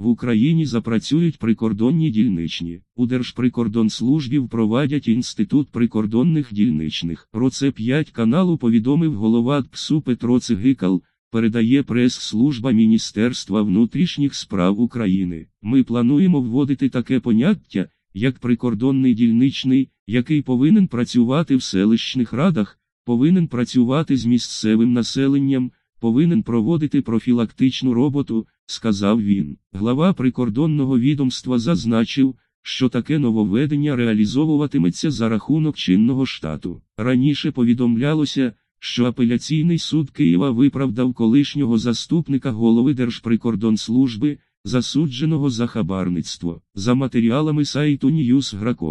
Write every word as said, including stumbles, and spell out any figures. В Україні запрацюють прикордонні дільничні. У Держприкордонслужбі впровадять інститут прикордонних дільничних. Про це п'ять каналу повідомив голова ДПСУ Петро Цегикал, передає прес-служба Міністерства внутрішніх справ України. Ми плануємо вводити таке поняття, як прикордонний дільничний, який повинен працювати в селищних радах, повинен працювати з місцевим населенням, повинен проводити профілактичну роботу, сказав він. Глава прикордонного відомства зазначив, що таке нововведення реалізовуватиметься за рахунок чинного штату. Раніше повідомлялося, що апеляційний суд Києва виправдав колишнього заступника голови Держприкордонслужби, засудженого за хабарництво. За матеріалами сайту Ньюз Грак.